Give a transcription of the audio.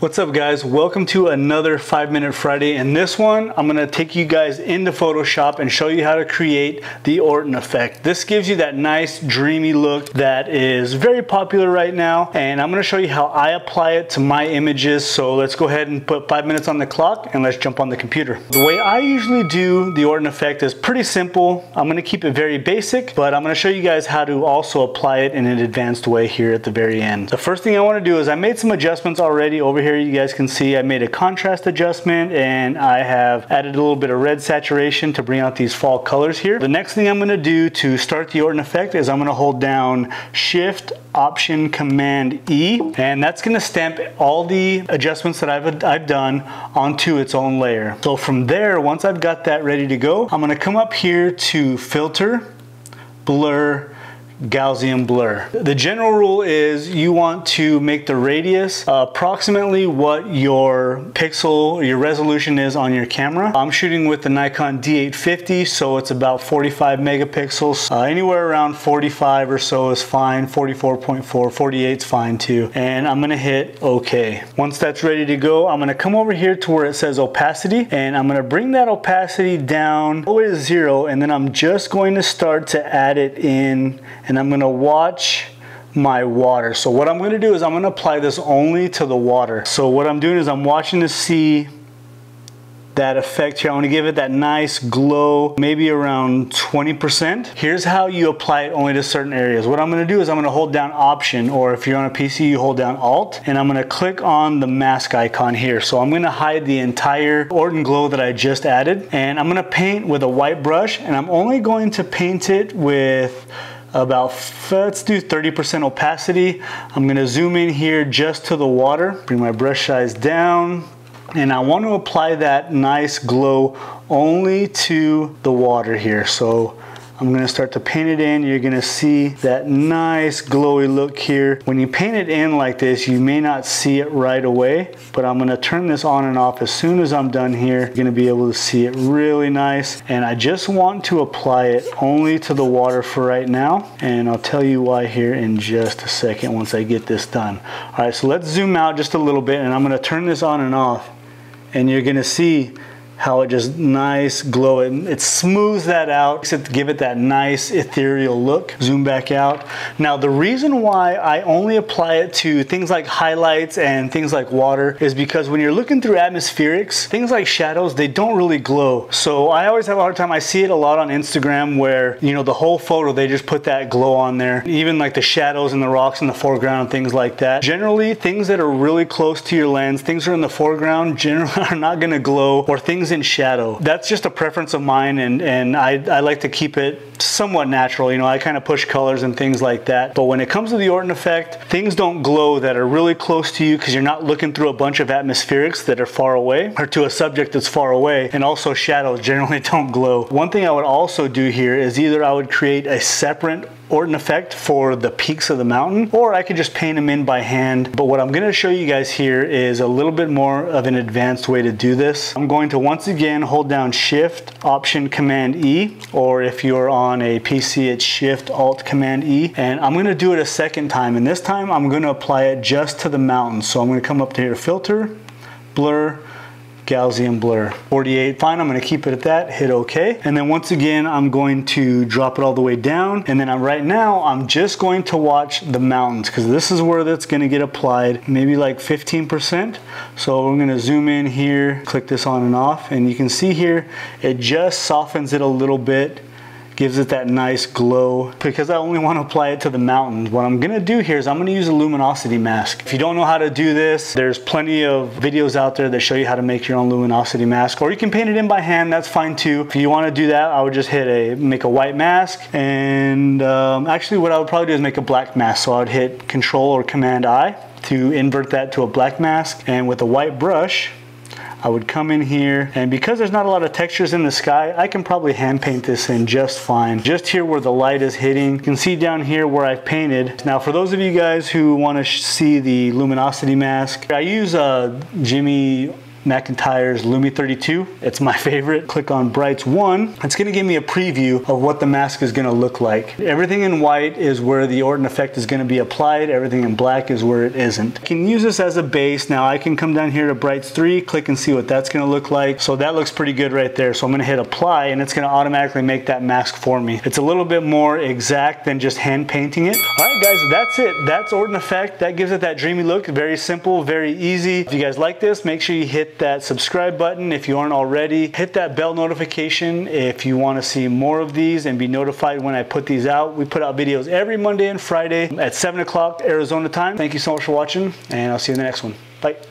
What's up guys, welcome to another 5-Minute Friday. In this one, I'm gonna take you guys into Photoshop and show you how to create the Orton effect. This gives you that nice dreamy look that is very popular right now, and I'm gonna show you how I apply it to my images. So let's go ahead and put 5 minutes on the clock and let's jump on the computer. The way I usually do the Orton effect is pretty simple. I'm gonna keep it very basic, but I'm gonna show you guys how to also apply it in an advanced way here at the very end. The first thing I wanna do is I made some adjustments already over here. Here you guys can see I made a contrast adjustment and I have added a little bit of red saturation to bring out these fall colors here. The next thing I'm going to do to start the Orton effect is I'm going to hold down Shift Option Command E, and that's going to stamp all the adjustments that I've done onto its own layer. So from there, once I've got that ready to go, I'm going to come up here to Filter, Blur, Gaussian blur. The general rule is you want to make the radius approximately what your pixel or your resolution is on your camera. I'm shooting with the Nikon D850, so it's about 45 megapixels. Anywhere around 45 or so is fine. 44.4, 48 is fine too. And I'm gonna hit OK. Once that's ready to go, I'm gonna come over here to where it says opacity, and I'm gonna bring that opacity down all the way to 0, and then I'm just going to start to add it in. And I'm gonna watch my water. So what I'm gonna do is I'm gonna apply this only to the water. So what I'm doing is I'm watching to see that effect here. I want to give it that nice glow, maybe around 20%. Here's how you apply it only to certain areas. What I'm going to do is I'm going to hold down Option, or if you're on a PC, you hold down Alt, and I'm going to click on the mask icon here. So I'm going to hide the entire Orton glow that I just added, and I'm going to paint with a white brush, and I'm only going to paint it with about, let's do 30% opacity. I'm going to zoom in here just to the water, bring my brush size down, and I want to apply that nice glow only to the water here. So I'm going to start to paint it in. You're going to see that nice glowy look here. When you paint it in like this, you may not see it right away, but I'm going to turn this on and off as soon as I'm done here. You're going to be able to see it really nice. And I just want to apply it only to the water for right now. And I'll tell you why here in just a second once I get this done. All right, so let's zoom out just a little bit, and I'm going to turn this on and off. And you're gonna see how it just nice glow, and it smooths that out, except give it that nice ethereal look. Zoom back out. Now the reason why I only apply it to things like highlights and things like water is because when you're looking through atmospherics, things like shadows, they don't really glow. So I always have a hard time. I see it a lot on Instagram where, you know, the whole photo, they just put that glow on there. Even like the shadows and the rocks in the foreground and things like that. Generally, things that are really close to your lens, things that are in the foreground generally are not gonna glow, or things in shadow. That's just a preference of mine, and I like to keep it somewhat natural. You know, I kind of push colors and things like that, but when it comes to the Orton effect, things don't glow that are really close to you because you're not looking through a bunch of atmospherics that are far away, or to a subject that's far away, and also shadows generally don't glow. One thing I would also do here is either I would create a separate Orton effect for the peaks of the mountain, or I could just paint them in by hand. But what I'm gonna show you guys here is a little bit more of an advanced way to do this. I'm going to once again hold down Shift Option Command E, or if you're on a PC, it's Shift Alt Command E. And I'm gonna do it a second time, and this time I'm gonna apply it just to the mountain. So I'm gonna come up to here, Filter, Blur, Gaussian blur, 48, fine, I'm gonna keep it at that, hit OK. And then once again, I'm going to drop it all the way down. And then right now, I'm just going to watch the mountains, because this is where that's gonna get applied, maybe like 15%. So I'm gonna zoom in here, click this on and off, and you can see here, it just softens it a little bit, gives it that nice glow. Because I only want to apply it to the mountains, what I'm gonna do here is I'm gonna use a luminosity mask. If you don't know how to do this, there's plenty of videos out there that show you how to make your own luminosity mask, or you can paint it in by hand, that's fine too. If you want to do that, I would just make a white mask, and actually what I would probably do is make a black mask. So I would hit Control or Command I to invert that to a black mask, and with a white brush, I would come in here, and because there's not a lot of textures in the sky, I can probably hand paint this in just fine. Just here where the light is hitting, you can see down here where I've painted. Now for those of you guys who want to see the luminosity mask, I use Jimmy McIntyre's Lumi 32. It's my favorite. Click on Brights 1. It's gonna give me a preview of what the mask is gonna look like. Everything in white is where the Orton effect is gonna be applied. Everything in black is where it isn't. I can use this as a base. Now I can come down here to Brights 3, click and see what that's gonna look like. So that looks pretty good right there. So I'm gonna hit apply and it's gonna automatically make that mask for me. It's a little bit more exact than just hand painting it. All right guys, that's it. That's Orton effect. That gives it that dreamy look. Very simple, very easy. If you guys like this, make sure you hit that subscribe button if you aren't already. Hit that bell notification if you want to see more of these and be notified when I put these out. We put out videos every Monday and Friday at 7 o'clock Arizona time. Thank you so much for watching and I'll see you in the next one. Bye.